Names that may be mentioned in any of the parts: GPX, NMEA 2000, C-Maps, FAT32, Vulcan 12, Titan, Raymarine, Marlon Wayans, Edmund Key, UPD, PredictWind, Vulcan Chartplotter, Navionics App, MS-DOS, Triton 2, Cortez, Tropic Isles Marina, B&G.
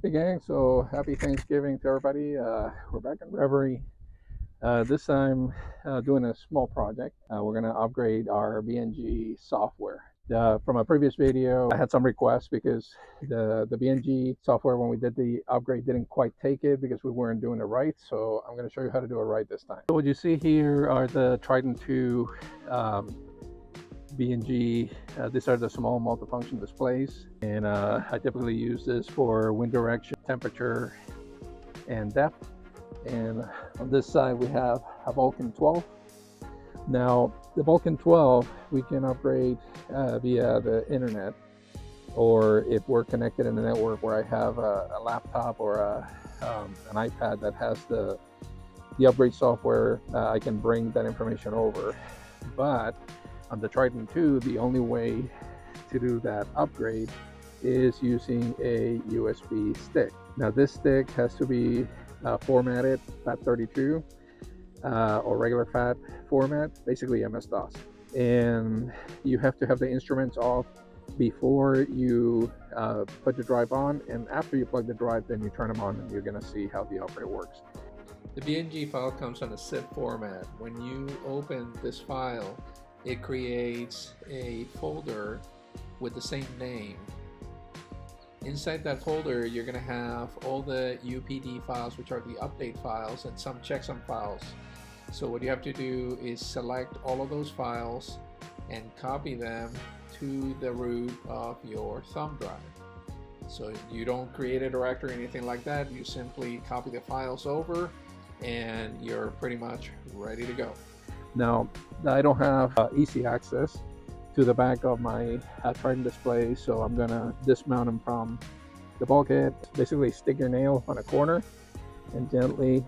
Hey gang, so happy Thanksgiving to everybody. We're back in Reverie. This time doing a small project. We're going to upgrade our B&G software. From a previous video, I had some requests because the B&G software, when we did the upgrade, didn't quite take it because we weren't doing it right. So I'm going to show you how to do it right this time. So what you see here are the Triton 2 B&G. These are the small multifunction displays, and I typically use this for wind direction, temperature, and depth. And on this side we have a Vulcan 12. Now the Vulcan 12 we can upgrade via the internet, or if we're connected in the network where I have a laptop or an iPad that has the upgrade software, I can bring that information over. But on the Triton 2, the only way to do that upgrade is using a USB stick. Now this stick has to be formatted FAT32 or regular FAT format, basically MS-DOS. And you have to have the instruments off before you put the drive on, and after you plug the drive, then you turn them on and you're gonna see how the upgrade works. The B&G file comes on a zip format. When you open this file, it creates a folder with the same name. Inside that folder, you're going to have all the UPD files, which are the update files, and some checksum files. So what you have to do is select all of those files and copy them to the root of your thumb drive. So you don't create a directory or anything like that. You simply copy the files over and you're pretty much ready to go. Now, I don't have easy access to the back of my Triton display, so I'm gonna dismount them from the bulkhead. Basically stick your nail on a corner and gently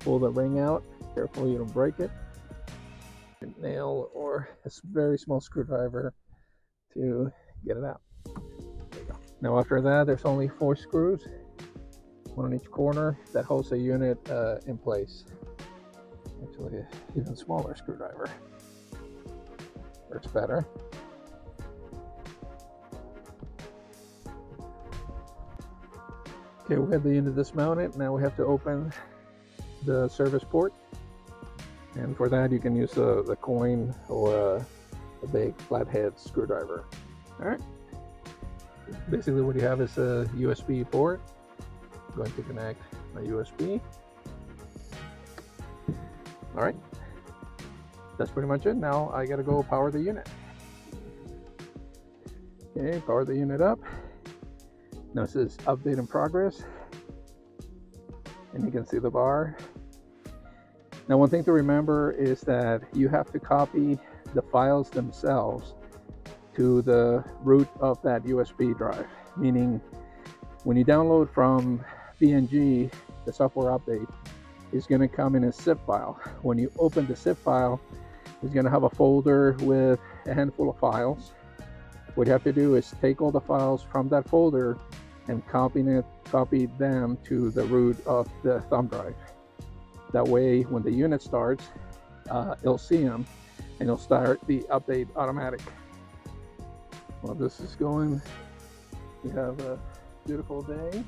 pull the ring out. Careful you don't break it. A nail or a very small screwdriver to get it out. There you go. Now after that, there's only 4 screws, one on each corner, that holds the unit in place. Actually, an even smaller screwdriver works better. Okay, we have the unit dismounted. Now we have to open the service port, and for that you can use the coin or a big flathead screwdriver. All right, basically what you have is a USB port. I'm going to connect my USB. All right, that's pretty much it. Now I gotta go power the unit. Okay, power the unit up. Now it says update in progress, and you can see the bar. Now one thing to remember is that you have to copy the files themselves to the root of that USB drive, meaning when you download from B&G, the software update is going to come in a zip file. When you open the zip file, it's going to have a folder with a handful of files. What you have to do is take all the files from that folder and copy them to the root of the thumb drive. That way, when the unit starts, it'll see them and it'll start the update automatic. While this is going, we have a beautiful day.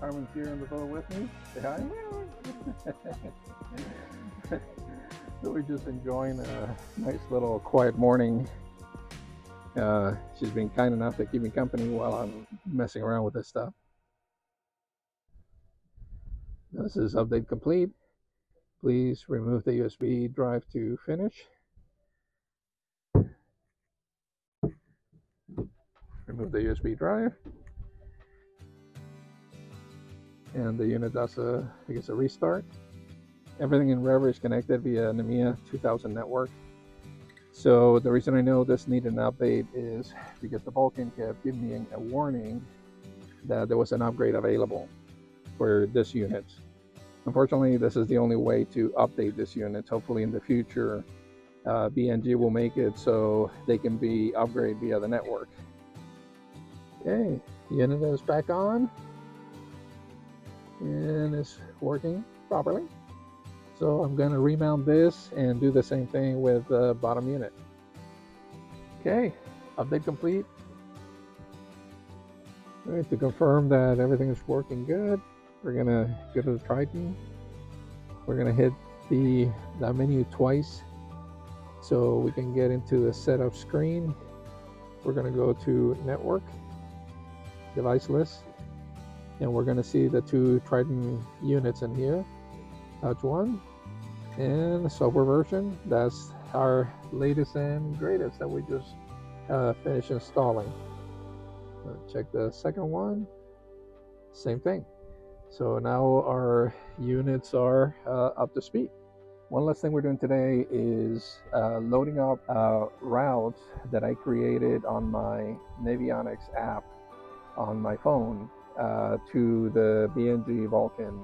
Carmen's here in the boat with me. Say hi. So we're just enjoying a nice little quiet morning. She's been kind enough to keep me company while I'm messing around with this stuff. This is update complete. Please remove the USB drive to finish. Remove the USB drive. And the unit does I guess a restart. Everything in Reverie is connected via NMEA 2000 network. So the reason I know this needed an update is because the Vulcan kept giving me a warning that there was an upgrade available for this unit. Unfortunately, this is the only way to update this unit. Hopefully in the future, B&G will make it so they can be upgraded via the network. Okay, unit is back on. And it's working properly. So I'm going to remount this and do the same thing with the bottom unit. Okay, update complete. Alright, to confirm that everything is working good, we're gonna go to the Triton. We're gonna hit that menu twice so we can get into the setup screen. We're gonna go to network, device list, and we're gonna see the two Triton units in here. Touch one and the software version. That's our latest and greatest that we just finished installing. Check the second one, same thing. So now our units are up to speed. One last thing we're doing today is loading up routes that I created on my Navionics app on my phone to the B&G Vulcan.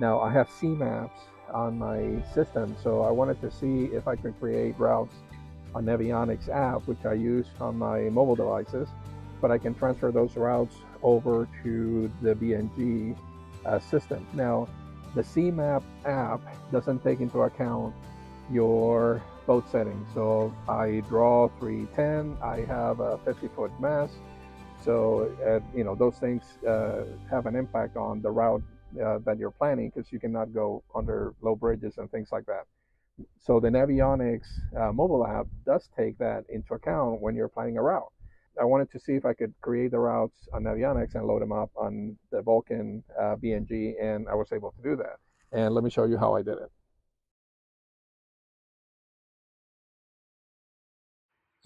Now I have C-Maps on my system, so I wanted to see if I could create routes on Navionics app, which I use on my mobile devices, but I can transfer those routes over to the B&G system. Now, the C-Map app doesn't take into account your boat settings. So I draw 310, I have a 50-foot mast. So, those things have an impact on the route that you're planning, because you cannot go under low bridges and things like that. So the Navionics mobile app does take that into account when you're planning a route. I wanted to see if I could create the routes on Navionics and load them up on the Vulcan B&G, and I was able to do that. And let me show you how I did it.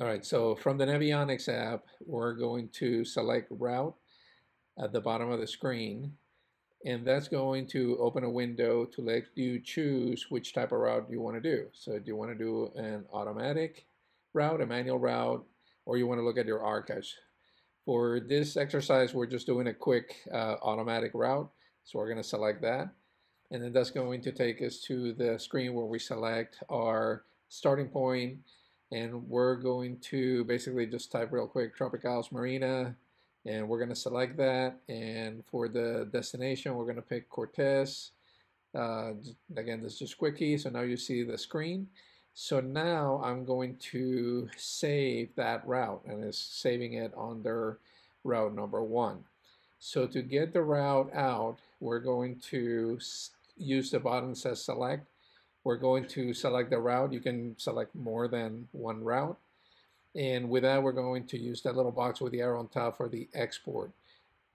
All right, so from the Navionics app, we're going to select route at the bottom of the screen, and that's going to open a window to let you choose which type of route you want to do. So do you want to do an automatic route, a manual route, or you want to look at your archives. For this exercise, we're just doing a quick automatic route. So we're going to select that. And then that's going to take us to the screen where we select our starting point. And we're going to basically just type real quick Tropic Isles Marina. And we're going to select that. And for the destination, we're going to pick Cortez. Again, this is just quickie. So now you see the screen. So now I'm going to save that route, and it's saving it under route number 1. So to get the route out, we're going to use the button that says select. We're going to select the route. You can select more than one route. And with that, we're going to use that little box with the arrow on top for the export.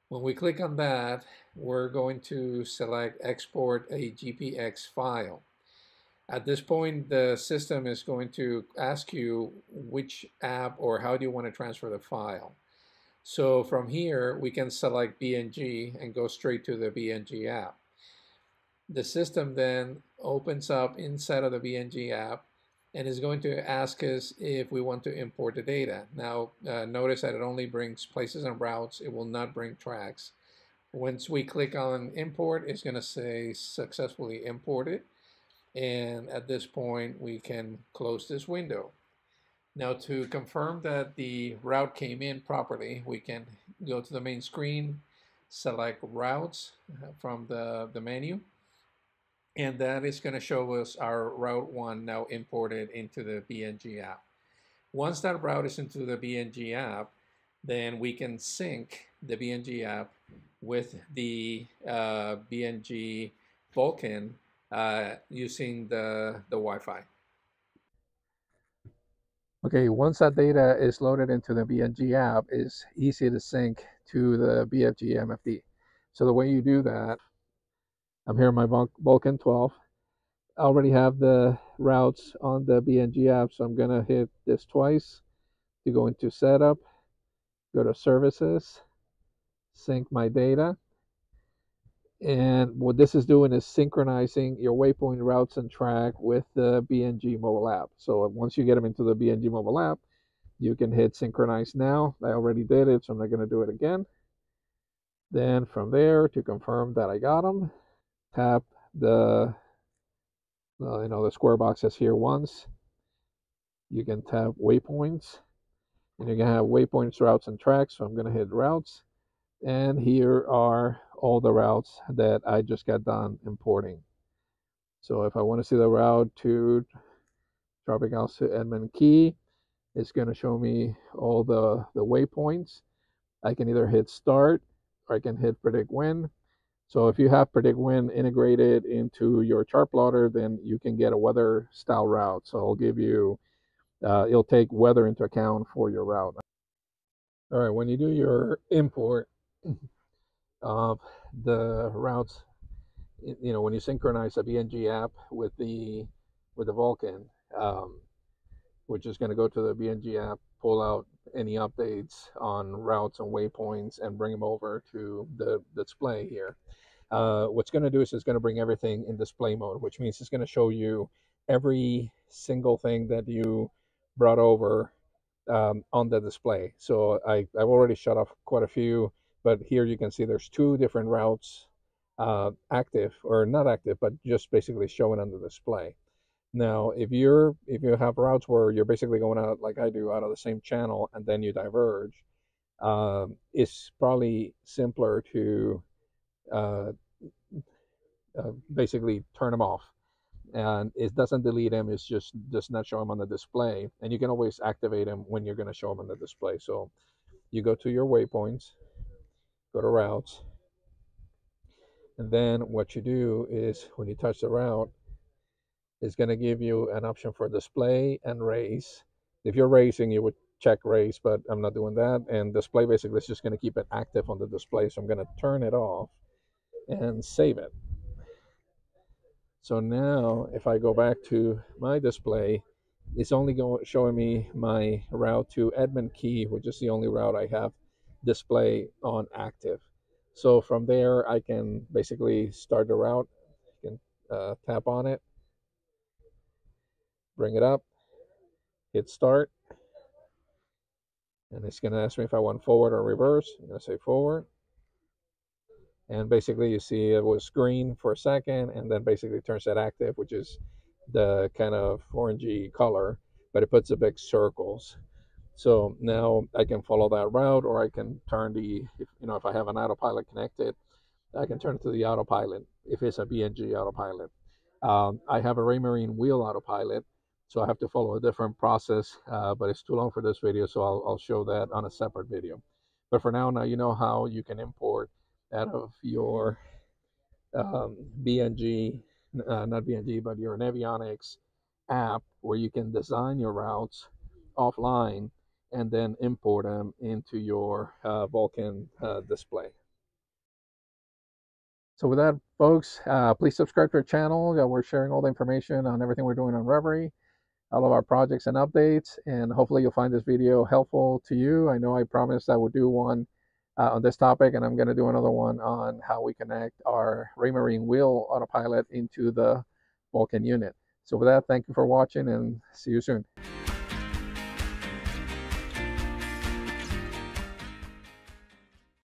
When we click on that, we're going to select export a GPX file. At this point, the system is going to ask you which app or how do you want to transfer the file. So from here, we can select B&G and go straight to the B&G app. The system then opens up inside of the B&G app and is going to ask us if we want to import the data. Now, notice that it only brings places and routes. It will not bring tracks. Once we click on import, it's going to say successfully imported. And at this point, we can close this window. Now, to confirm that the route came in properly, we can go to the main screen, select routes from the menu, and that is going to show us our route 1 now imported into the B&G app. Once that route is into the B&G app, then we can sync the B&G app with the B&G Vulcan using the Wi-Fi. Okay, once that data is loaded into the B&G app, it's easy to sync to the B&G MFD. So the way you do that, I'm here in my Vulcan 12. I already have the routes on the B&G app, so I'm going to hit this twice. You go into Setup, go to Services, Sync My Data. And what this is doing is synchronizing your waypoint routes and track with the B&G mobile app. So once you get them into the B&G mobile app, you can hit synchronize now. I already did it, so I'm not going to do it again. Then from there, to confirm that I got them, tap the square box that's here once. You can tap waypoints, and you can have waypoints, routes, and tracks. So I'm going to hit routes, and here are all the routes that I just got done importing. So if I want to see the route to Tropic Isles to Edmund Key, it's going to show me all the waypoints. I can either hit start or I can hit PredictWind. So if you have PredictWind integrated into your Chartplotter, then you can get a weather style route. So it'll give you, it'll take weather into account for your route. All right, when you do your import of the routes, you know, when you synchronize the B&G app with the Vulcan, we're just going to go to the B&G app, pull out any updates on routes and waypoints, and bring them over to the display here. What's going to do is it's going to bring everything in display mode, which means it's going to show you every single thing that you brought over on the display. So I've already shut off quite a few, but here you can see there's two different routes active, or not active, but just basically showing on the display. Now, if you have routes where you're basically going out, like I do, out of the same channel, and then you diverge, it's probably simpler to basically turn them off. And it doesn't delete them, it's just not show them on the display. And you can always activate them when you're going to show them on the display. So you go to your waypoints, go to routes, and then what you do is when you touch the route, it's going to give you an option for display and race. If you're racing, you would check race, but I'm not doing that. And display basically is just going to keep it active on the display. So I'm going to turn it off and save it. So now if I go back to my display, it's only showing me my route to Edmund Key, which is the only route I have display on active. So from there, I can basically start the route. You can tap on it, bring it up, hit start, and it's going to ask me if I want forward or reverse. I'm going to say forward, and basically you see it was green for a second, and then basically turns that active, which is the kind of orangey color, but it puts the big circles. So now I can follow that route, or I can turn the, if I have an autopilot connected, I can turn it to the autopilot if it's a B&G autopilot. I have a Raymarine wheel autopilot, so I have to follow a different process, but it's too long for this video, so I'll show that on a separate video. But for now, you know how you can import out of your not B&G, but your Navionics app, where you can design your routes offline and then import them into your Vulcan display. So with that, folks, please subscribe to our channel. We're sharing all the information on everything we're doing on Reverie, all of our projects and updates, and hopefully you'll find this video helpful to you. I know I promised I would do one on this topic, and I'm going to do another one on how we connect our Raymarine wheel autopilot into the Vulcan unit. So with that, thank you for watching, and see you soon.